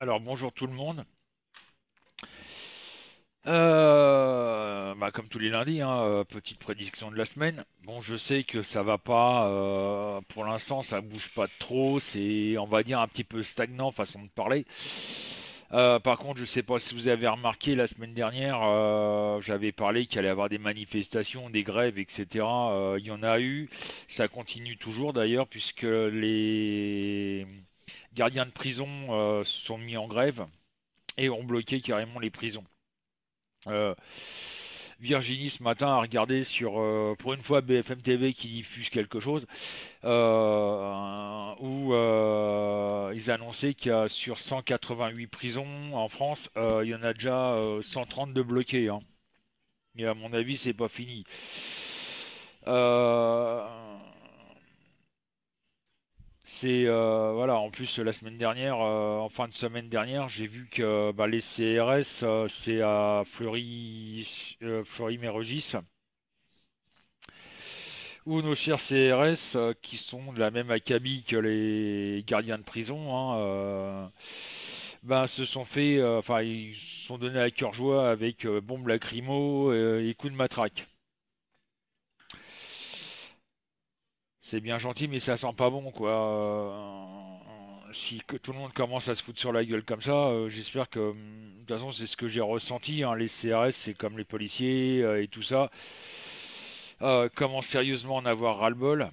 Alors bonjour tout le monde. Comme tous les lundis, petite prédiction de la semaine. Bon, je sais que ça va pas, pour l'instant ça bouge pas trop, c'est on va dire un petit peu stagnant façon de parler. Par contre, je sais pas si vous avez remarqué, la semaine dernière, j'avais parlé qu'il allait y avoir des manifestations, des grèves, etc. Il y en a eu, ça continue toujours d'ailleurs, puisque les gardiens de prison se sont mis en grève et ont bloqué carrément les prisons. Virginie ce matin a regardé sur, pour une fois, BFM TV qui diffuse quelque chose, où ils annonçaient qu'il y a sur 188 prisons en France, il y en a déjà 130 de bloqués. Hein. Mais à mon avis, c'est pas fini. Voilà, en plus la semaine dernière, en fin de semaine dernière, j'ai vu que les CRS, c'est à Fleury-Mérogis, où nos chers CRS, qui sont de la même acabit que les gardiens de prison, se sont fait, ils se sont donnés à cœur joie avec bombes lacrymo et coups de matraque. C'est bien gentil, mais ça sent pas bon, quoi. Si que tout le monde commence à se foutre sur la gueule comme ça, j'espère que... De toute façon, c'est ce que j'ai ressenti. Hein. Les CRS, c'est comme les policiers et tout ça. Comment sérieusement en avoir ras-le-bol.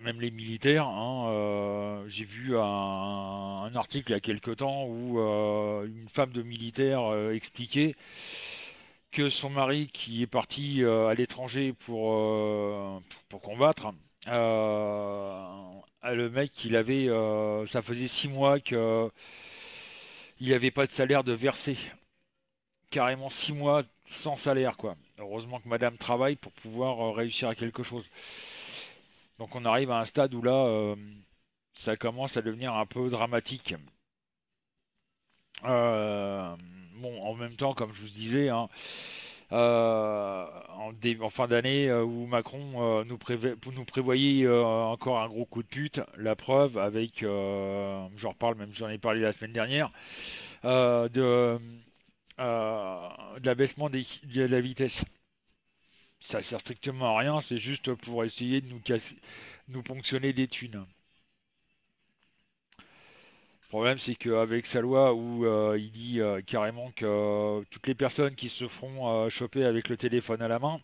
Même les militaires. Hein, j'ai vu un article il y a quelque temps où une femme de militaire expliquait... que son mari qui est parti à l'étranger pour combattre, le mec il avait ça faisait 6 mois qu'il n'y avait pas de salaire de versé. Carrément 6 mois sans salaire quoi. Heureusement que madame travaille pour pouvoir réussir à quelque chose. Donc on arrive à un stade où là ça commence à devenir un peu dramatique. En même temps, comme je vous disais, hein, en fin d'année où Macron nous prévoyait encore un gros coup de pute, la preuve avec, j'en reparle même si j'en ai parlé la semaine dernière, de l'abaissement de la vitesse. Ça ne sert strictement à rien, c'est juste pour essayer de nous ponctionner des thunes. Le problème, c'est qu'avec sa loi où il dit carrément que toutes les personnes qui se feront choper avec le téléphone à la main,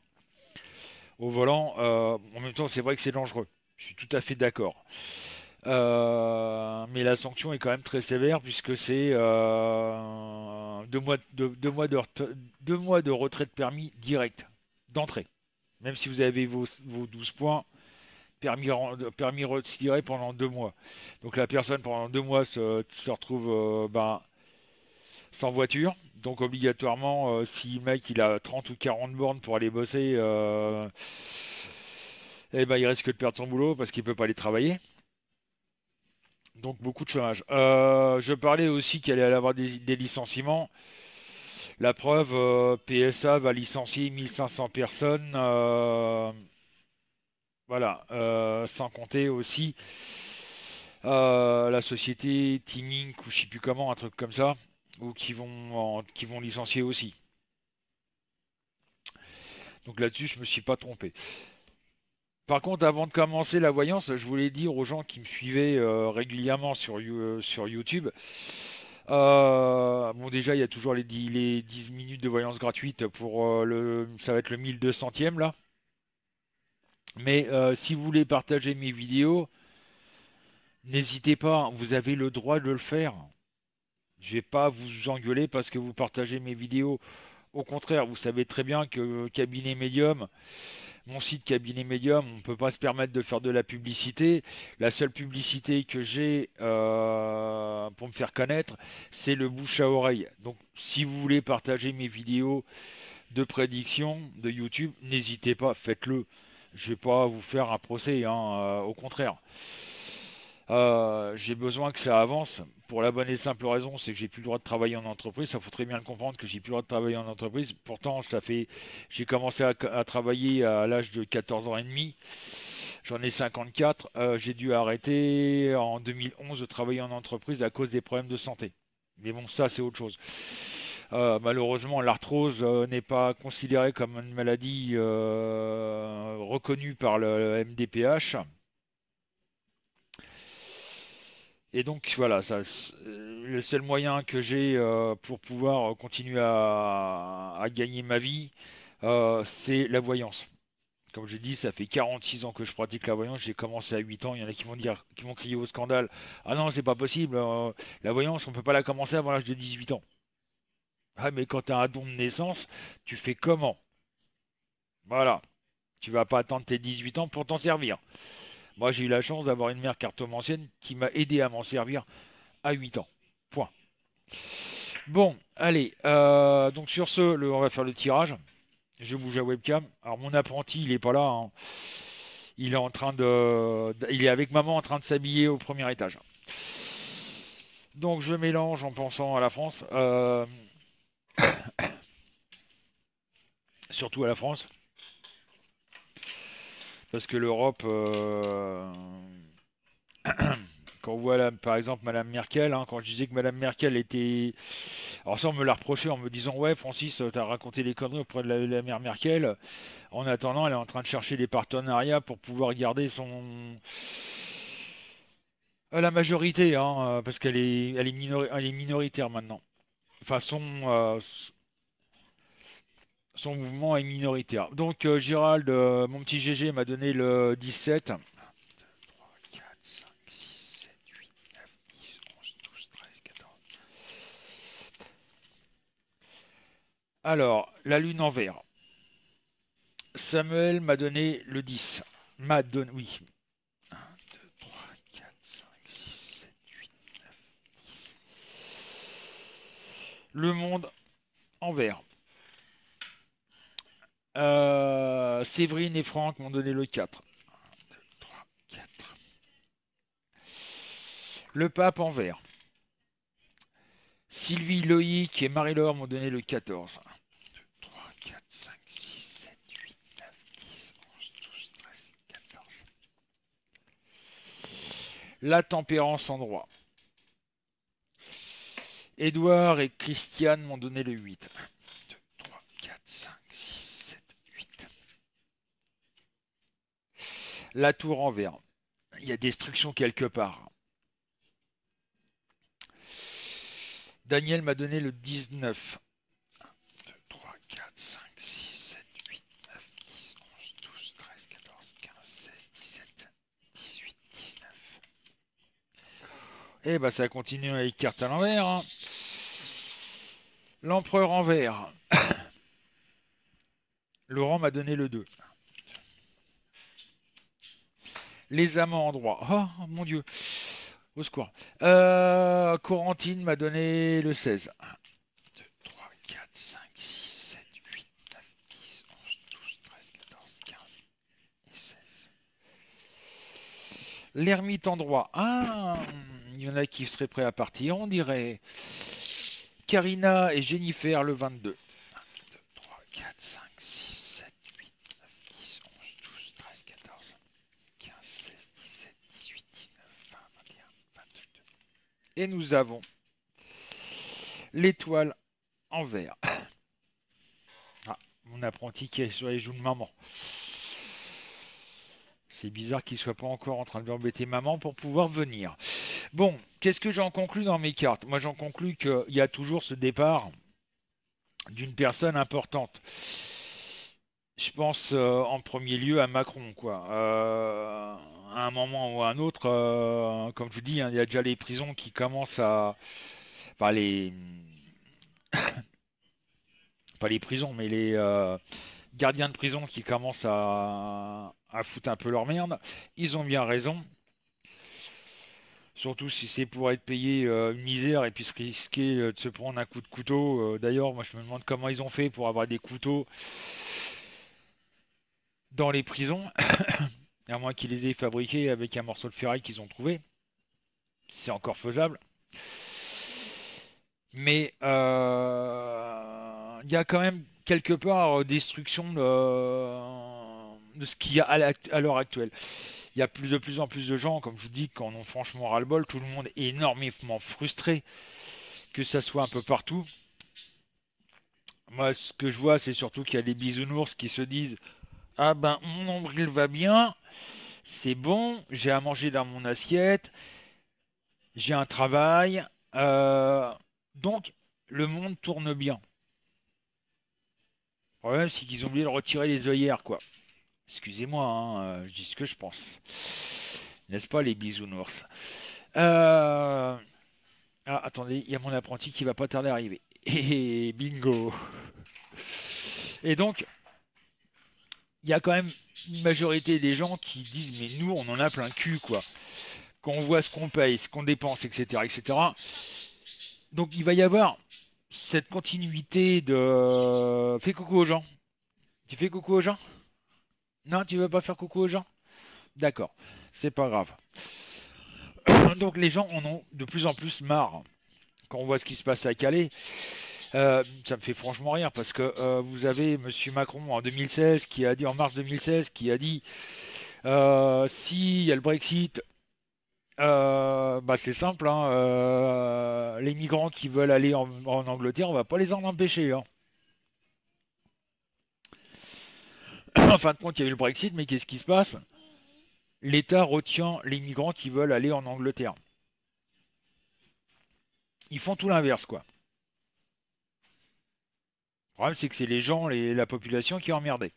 au volant, en même temps, c'est vrai que c'est dangereux. Je suis tout à fait d'accord. Mais la sanction est quand même très sévère puisque c'est 2 mois de retrait de permis direct, d'entrée. Même si vous avez vos 12 points, permis retiré pendant 2 mois. Donc la personne pendant 2 mois se retrouve sans voiture. Donc obligatoirement, si le mec il a 30 ou 40 bornes pour aller bosser, il risque de perdre son boulot parce qu'il ne peut pas aller travailler. Donc beaucoup de chômage. Je parlais aussi qu'il allait y avoir des licenciements. La preuve, PSA va licencier 1500 personnes. Voilà, sans compter aussi la société Teaming ou je sais plus comment, un truc comme ça, ou qui vont licencier aussi. Donc là-dessus, je me suis pas trompé. Par contre, avant de commencer la voyance, je voulais dire aux gens qui me suivaient régulièrement sur YouTube, déjà, il y a toujours les 10 minutes de voyance gratuite pour ça va être le 1200e là. Mais si vous voulez partager mes vidéos, n'hésitez pas, vous avez le droit de le faire. Je vais pas vous engueuler parce que vous partagez mes vidéos. Au contraire, vous savez très bien que Cabinet Medium, mon site Cabinet Medium, on ne peut pas se permettre de faire de la publicité. La seule publicité que j'ai pour me faire connaître, c'est le bouche à oreille. Donc si vous voulez partager mes vidéos de prédiction de YouTube, n'hésitez pas, faites-le. Je ne vais pas vous faire un procès, au contraire. J'ai besoin que ça avance. Pour la bonne et simple raison, c'est que j'ai plus le droit de travailler en entreprise. Ça faut très bien le comprendre que j'ai plus le droit de travailler en entreprise. Pourtant, j'ai commencé à travailler à l'âge de 14 ans et demi. J'en ai 54. J'ai dû arrêter en 2011 de travailler en entreprise à cause des problèmes de santé. Mais bon, ça, c'est autre chose. Malheureusement, l'arthrose n'est pas considérée comme une maladie reconnue par le MDPH. Et donc voilà, ça, le seul moyen que j'ai pour pouvoir continuer à gagner ma vie, c'est la voyance. Comme je dis, ça fait 46 ans que je pratique la voyance, j'ai commencé à 8 ans, il y en a qui vont dire, qui vont crier au scandale, « Ah non, c'est pas possible, la voyance, on ne peut pas la commencer avant l'âge de 18 ans. » Ah mais quand tu as un don de naissance, tu fais comment? Voilà, tu vas pas attendre tes 18 ans pour t'en servir. Moi, j'ai eu la chance d'avoir une mère cartomancienne qui m'a aidé à m'en servir à 8 ans. Point. Bon, allez. Donc, sur ce, on va faire le tirage. Je bouge la webcam. Alors, mon apprenti, il n'est pas là. Hein. Il est en train de... Il est avec maman en train de s'habiller au premier étage. Donc, je mélange en pensant à la France. Surtout à la France. Parce que l'Europe, quand on voit par exemple Madame Merkel, hein, quand je disais que Madame Merkel était... Alors ça, on me l'a reproché en me disant « Ouais, Francis, tu as raconté des conneries auprès de la mère Merkel. En attendant, elle est en train de chercher des partenariats pour pouvoir garder son... » La majorité, hein, parce qu'elle est, elle est minoritaire maintenant. Enfin, son mouvement est minoritaire. Donc Gérald, mon petit GG m'a donné le 17. 1, 2, 3, 4, 5, 6, 7, 8, 9, 10, 11, 12, 13, 14. Alors, la lune en vert. Samuel m'a donné le 10. M'a donné, oui. 1, 2, 3, 4, 5, 6, 7, 8, 9, 10. Le monde en vert. Séverine et Franck m'ont donné le 4. 1, 2, 3, 4. Le pape en vert. Sylvie, Loïc et Marie-Laure m'ont donné le 14. 1, 2, 3, 4, 5, 6, 7, 8, 9, 10, 11, 12, 13, 14. La tempérance en droit. Édouard et Christiane m'ont donné le 8. 1, 2, 3, 4, 5. La tour en vert. Il y a destruction quelque part. Daniel m'a donné le 19. 1, 2, 3, 4, 5, 6, 7, 8, 9, 10, 11, 12, 13, 14, 15, 16, 17, 18, 19. Et bah ça continue avec carte à l'envers. Hein. L'empereur en vert. Laurent m'a donné le 2. Les amants en droit. Oh, mon Dieu. Au secours. Corentine m'a donné le 16. 1, 2, 3, 4, 5, 6, 7, 8, 9, 10, 11, 12, 13, 14, 15 et 16. L'ermite en droit. Ah, il y en a qui seraient prêts à partir, on dirait. Karina et Jennifer, le 22. 1, 2, 3, 4, 5. Et nous avons l'étoile en vert. Ah, mon apprenti qui est sur les joues de maman. C'est bizarre qu'il ne soit pas encore en train de embêter maman pour pouvoir venir. Bon, qu'est-ce que j'en conclus dans mes cartes? Moi, j'en conclus qu'il y a toujours ce départ d'une personne importante. Je pense en premier lieu à Macron, quoi. À un moment ou à un autre, comme je vous dis, hein, il y a déjà les prisons qui commencent à... Enfin, les... Pas les prisons, mais les gardiens de prison qui commencent à foutre un peu leur merde. Ils ont bien raison. Surtout si c'est pour être payé une misère et puis se risquer de se prendre un coup de couteau. D'ailleurs, moi, je me demande comment ils ont fait pour avoir des couteaux dans les prisons. À moins qu'ils les aient fabriqués avec un morceau de ferraille qu'ils ont trouvé. C'est encore faisable. Mais il y a quand même quelque part destruction de ce qu'il y a à l'heure actuelle. Il y a plus en plus de gens, comme je vous dis, qui en ont franchement ras-le-bol. Tout le monde est énormément frustré, que ça soit un peu partout. Moi, ce que je vois, c'est surtout qu'il y a des bisounours qui se disent « Ah ben, mon nombril va bien, c'est bon, j'ai à manger dans mon assiette, j'ai un travail, donc le monde tourne bien. » Le problème, c'est qu'ils ont oublié de retirer les œillères, quoi. Excusez-moi, hein, je dis ce que je pense. N'est-ce pas, les bisounours? Ah, attendez, il y a mon apprenti qui va pas tarder à arriver. Et bingo! Et donc, il y a quand même une majorité des gens qui disent « Mais nous, on en a plein cul, quoi. » Quand on voit ce qu'on paye, ce qu'on dépense, etc., etc. Donc, il va y avoir cette continuité de... Fais coucou aux gens. Tu fais coucou aux gens ? Non, tu veux pas faire coucou aux gens ? D'accord, c'est pas grave. Donc les gens en ont de plus en plus marre. Quand on voit ce qui se passe à Calais, ça me fait franchement rire parce que vous avez Monsieur Macron en 2016 qui a dit, en mars 2016, qui a dit s'il y a le Brexit, bah c'est simple, hein, les migrants qui veulent aller en Angleterre, on va pas les en empêcher. Hein. En fin de compte, il y a eu le Brexit, mais qu'est-ce qui se passe? L'État retient les migrants qui veulent aller en Angleterre. Ils font tout l'inverse, quoi. Le problème, c'est que c'est les gens, la population qui est emmerdée.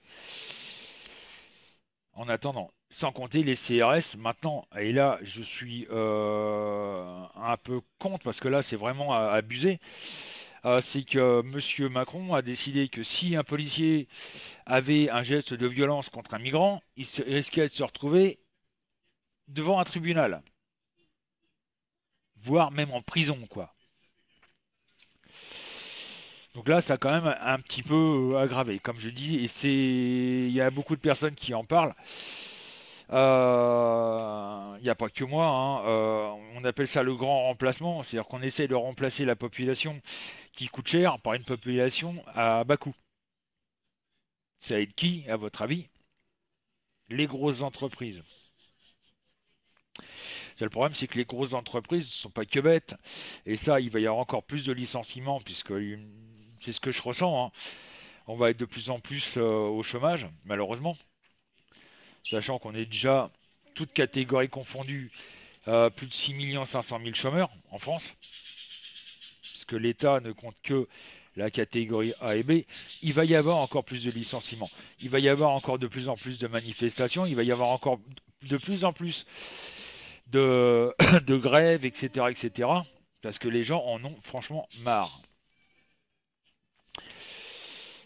En attendant, sans compter les CRS, maintenant, et là, je suis un peu contre, parce que là, c'est vraiment abusé. C'est que M. Macron a décidé que si un policier avait un geste de violence contre un migrant, il risquait de se retrouver devant un tribunal, voire même en prison, quoi. Donc là, ça a quand même un petit peu aggravé, comme je dis, et il y a beaucoup de personnes qui en parlent. Il n'y a pas que moi, hein. On appelle ça le grand remplacement, c'est-à-dire qu'on essaie de remplacer la population qui coûte cher par une population à bas coût. Ça aide qui, à votre avis? Les grosses entreprises. Le problème, c'est que les grosses entreprises ne sont pas que bêtes, et ça, il va y avoir encore plus de licenciements, puisque c'est ce que je ressens, hein. On va être de plus en plus au chômage, malheureusement. Sachant qu'on est déjà, toutes catégories confondues, plus de 6 500 000 chômeurs en France, puisque l'État ne compte que la catégorie A et B, il va y avoir encore plus de licenciements, il va y avoir encore de plus en plus de manifestations, il va y avoir encore de plus en plus de grèves, etc., etc., parce que les gens en ont franchement marre.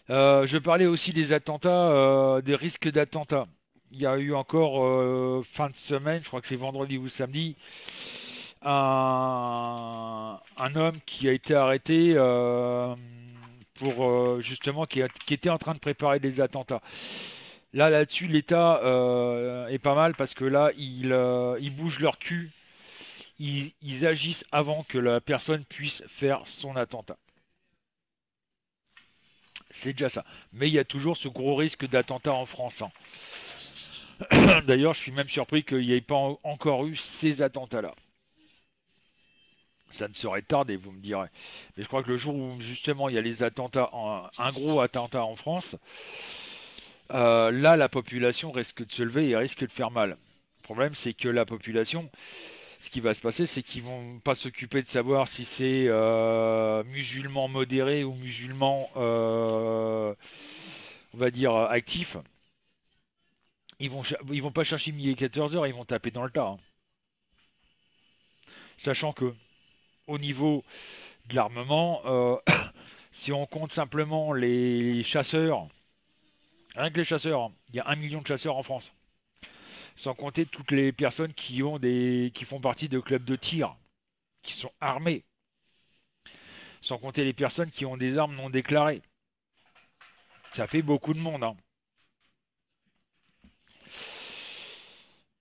Je parlais aussi des attentats, des risques d'attentats. Il y a eu encore fin de semaine, je crois que c'est vendredi ou samedi, un homme qui a été arrêté pour justement qui était en train de préparer des attentats. Là-dessus, l'État est pas mal parce que là, ils bougent leur cul, ils agissent avant que la personne puisse faire son attentat. C'est déjà ça. Mais il y a toujours ce gros risque d'attentat en France, hein. D'ailleurs, je suis même surpris qu'il n'y ait pas encore eu ces attentats-là. Ça ne serait tardé, vous me direz. Mais je crois que le jour où, justement, il y a les attentats, un gros attentat en France, là, la population risque de se lever et risque de faire mal. Le problème, c'est que la population, ce qui va se passer, c'est qu'ils ne vont pas s'occuper de savoir si c'est musulman modéré ou musulman, on va dire, actif. Ils vont pas chercher midi et 14 heures, ils vont taper dans le tas. Hein. Sachant que, au niveau de l'armement, si on compte simplement les chasseurs, rien que les chasseurs, hein, il y a 1 million de chasseurs en France. Sans compter toutes les personnes qui font partie de clubs de tir, qui sont armés. Sans compter les personnes qui ont des armes non déclarées. Ça fait beaucoup de monde, hein.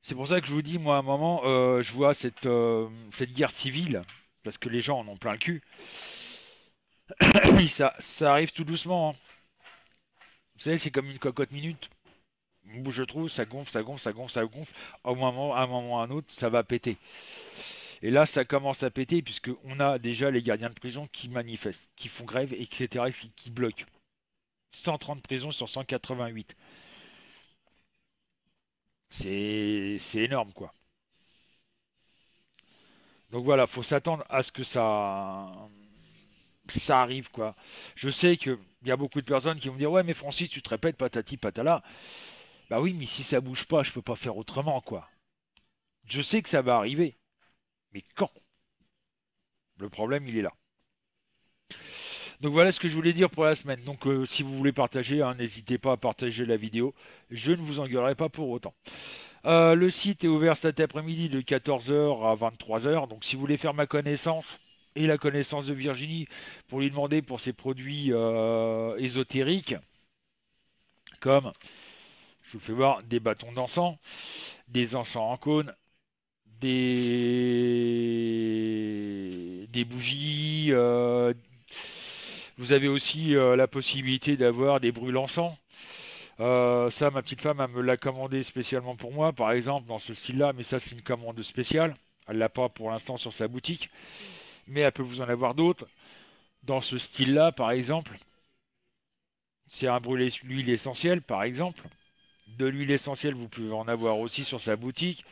C'est pour ça que je vous dis, moi, à un moment, je vois cette guerre civile, parce que les gens en ont plein le cul. Ça arrive tout doucement. Hein. Vous savez, c'est comme une cocotte minute. bouche trou, ça gonfle, ça gonfle, ça gonfle, ça gonfle. Au moment, à un moment ou à un autre, ça va péter. Et là, ça commence à péter, puisqu'on a déjà les gardiens de prison qui manifestent, qui font grève, etc., qui bloquent. 130 prisons sur 188. C'est énorme, quoi. Donc voilà, faut s'attendre à ce que ça arrive, quoi. Je sais qu'il y a beaucoup de personnes qui vont me dire « Ouais, mais Francis, tu te répètes, patati, patala. » Bah oui, mais si ça bouge pas, je peux pas faire autrement, quoi. Je sais que ça va arriver. Mais quand? Le problème, il est là. Donc voilà ce que je voulais dire pour la semaine. Donc si vous voulez partager, n'hésitez pas à partager la vidéo. Je ne vous engueulerai pas pour autant. Le site est ouvert cet après-midi de 14h à 23h. Donc si vous voulez faire ma connaissance et la connaissance de Virginie pour lui demander pour ses produits ésotériques, comme, je vous fais voir, des bâtons d'encens, des encens en cône, des bougies. Vous avez aussi la possibilité d'avoir des brûle-encens. Ça, ma petite femme, elle me l'a commandé spécialement pour moi, par exemple, dans ce style-là. Mais ça, c'est une commande spéciale. Elle l'a pas pour l'instant sur sa boutique. Mais elle peut vous en avoir d'autres. Dans ce style-là, par exemple, c'est un brûlé-l'huile essentielle, par exemple. De l'huile essentielle, vous pouvez en avoir aussi sur sa boutique.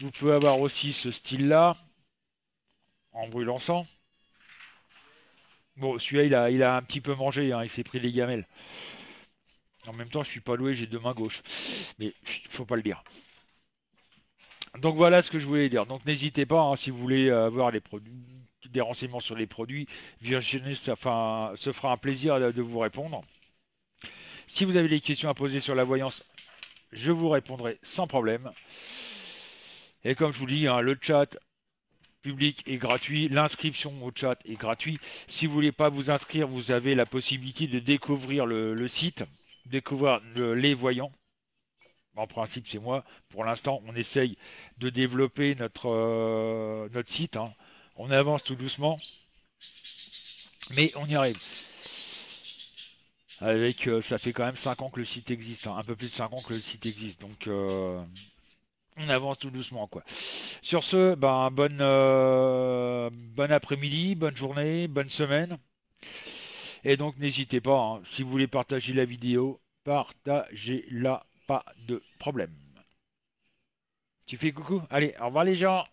Vous pouvez avoir aussi ce style-là, en brûle-encens. Bon, celui-là, il a un petit peu mangé, il s'est pris les gamelles. En même temps, je suis pas doué, j'ai deux mains gauches. Mais il faut pas le dire. Donc voilà ce que je voulais dire. Donc n'hésitez pas, si vous voulez avoir les produits, des renseignements sur les produits, Virginie se fera un plaisir de vous répondre. Si vous avez des questions à poser sur la voyance, je vous répondrai sans problème. Et comme je vous dis, le chat public est gratuit, l'inscription au chat est gratuite. Si vous ne voulez pas vous inscrire, vous avez la possibilité de découvrir le site, découvrir les voyants. En principe, c'est moi. Pour l'instant, on essaye de développer notre site. On avance tout doucement, mais on y arrive. Ça fait quand même 5 ans que le site existe, un peu plus de 5 ans que le site existe. Donc... on avance tout doucement, quoi. Sur ce, bon après-midi, bonne journée, bonne semaine. Et donc, n'hésitez pas, si vous voulez partager la vidéo, partagez-la, pas de problème. Tu fais coucou? Allez, au revoir les gens.